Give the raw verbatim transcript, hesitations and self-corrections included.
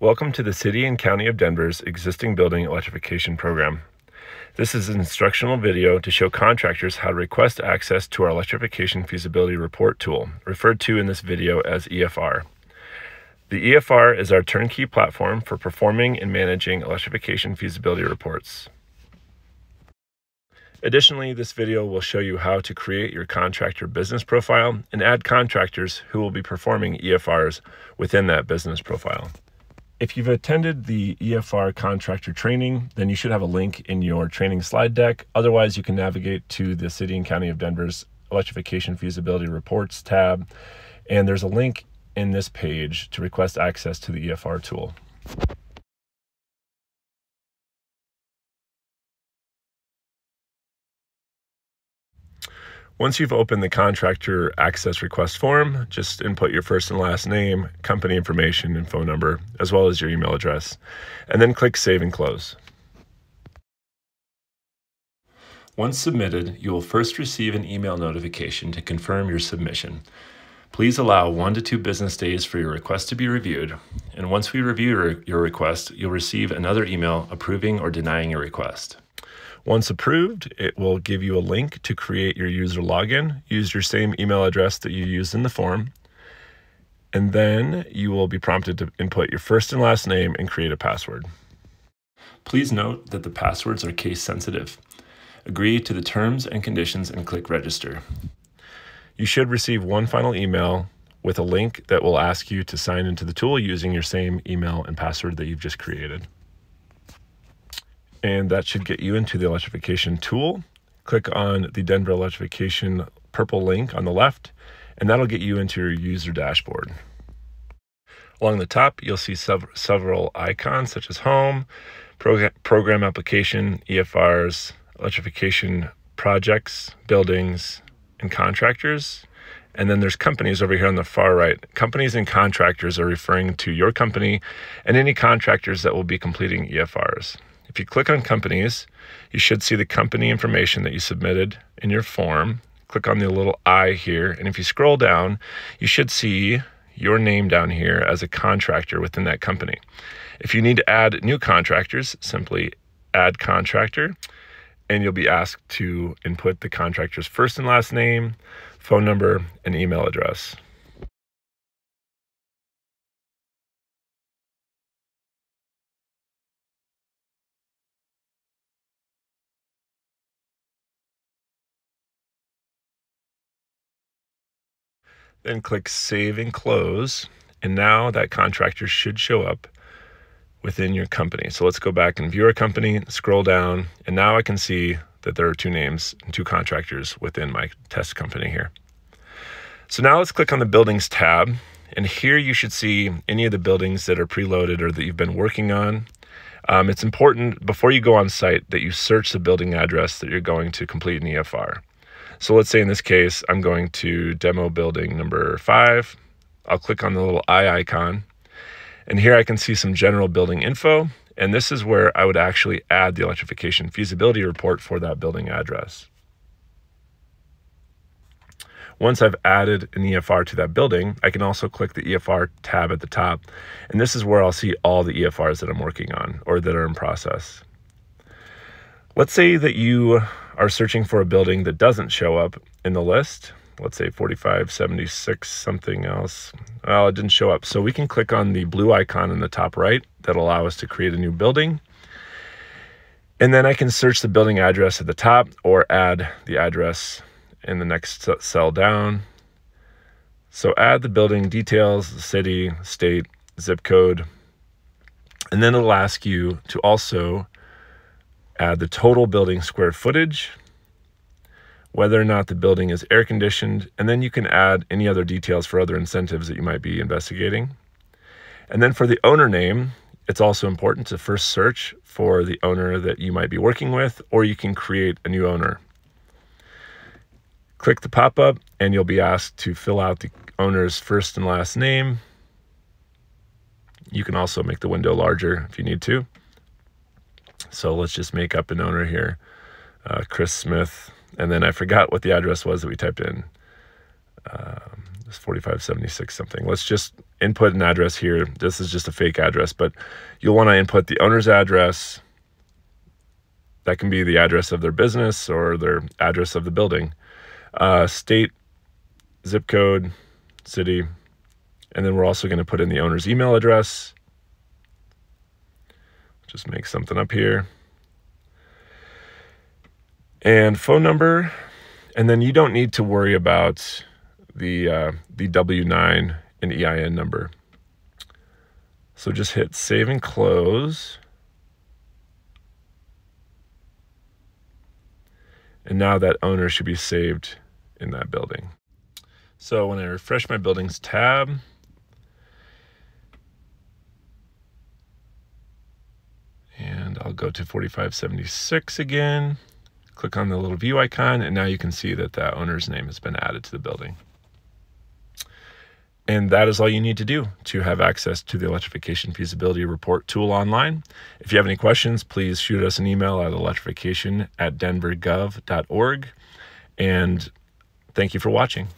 Welcome to the City and County of Denver's existing building electrification program. This is an instructional video to show contractors how to request access to our Electrification Feasibility Report tool, referred to in this video as E F R. The E F R is our turnkey platform for performing and managing electrification feasibility reports. Additionally, this video will show you how to create your contractor business profile and add contractors who will be performing E F Rs within that business profile. If you've attended the E F R contractor training, then you should have a link in your training slide deck. Otherwise, you can navigate to the City and County of Denver's Electrification Feasibility Reports tab, and there's a link in this page to request access to the E F R tool. Once you've opened the contractor access request form, just input your first and last name, company information and phone number, as well as your email address, and then click Save and Close. Once submitted, you will first receive an email notification to confirm your submission. Please allow one to two business days for your request to be reviewed, and once we review your request, you'll receive another email approving or denying your request. Once approved, it will give you a link to create your user login. Use your same email address that you used in the form, and then you will be prompted to input your first and last name and create a password. Please note that the passwords are case sensitive. Agree to the terms and conditions and click register. You should receive one final email with a link that will ask you to sign into the tool using your same email and password that you've just created. And that should get you into the electrification tool. Click on the Denver Electrification purple link on the left, and that'll get you into your user dashboard. Along the top, you'll see sev several icons such as home, prog program application, E F Rs, electrification projects, buildings, and contractors. And then there's companies over here on the far right. Companies and contractors are referring to your company and any contractors that will be completing E F Rs. If you click on companies, you should see the company information that you submitted in your form. Click on the little I here, and if you scroll down, you should see your name down here as a contractor within that company. If you need to add new contractors, simply add contractor, and you'll be asked to input the contractor's first and last name, phone number, and email address. Then click Save and Close, and now that contractor should show up within your company. So let's go back and view our company, scroll down, and now I can see that there are two names and two contractors within my test company here. So now let's click on the Buildings tab, and here you should see any of the buildings that are preloaded or that you've been working on. Um, it's important before you go on site that you search the building address that you're going to complete an E F R. So let's say in this case, I'm going to demo building number five. I'll click on the little eye icon, and here I can see some general building info. And this is where I would actually add the electrification feasibility report for that building address. Once I've added an E F R to that building, I can also click the E F R tab at the top. And this is where I'll see all the E F Rs that I'm working on or that are in process. Let's say that you are searching for a building that doesn't show up in the list. Let's say forty-five seventy-six something else. Well, it didn't show up. So we can click on the blue icon in the top right. That'll allow us to create a new building. And then I can search the building address at the top or add the address in the next cell down. So add the building details, the city, state, zip code. And then it'll ask you to also add the total building square footage, whether or not the building is air conditioned, and then you can add any other details for other incentives that you might be investigating. And then for the owner name, it's also important to first search for the owner that you might be working with, or you can create a new owner. Click the pop-up and you'll be asked to fill out the owner's first and last name. You can also make the window larger if you need to. So let's just make up an owner here, uh, Chris Smith. And then I forgot what the address was that we typed in. Um, it's forty-five seventy-six something. Let's just input an address here. This is just a fake address, but you'll want to input the owner's address. That can be the address of their business or their address of the building. Uh, state, zip code, city, and then we're also going to put in the owner's email address. Just make something up here. And phone number. And then you don't need to worry about the, uh, the W nine and E I N number. So just hit save and close. And now that owner should be saved in that building. So when I refresh my buildings tab, and I'll go to forty-five seventy-six again, click on the little view icon, and now you can see that that owner's name has been added to the building. And that is all you need to do to have access to the Electrification Feasibility Report tool online. If you have any questions, please shoot us an email at electrification at denver gov dot org. And thank you for watching.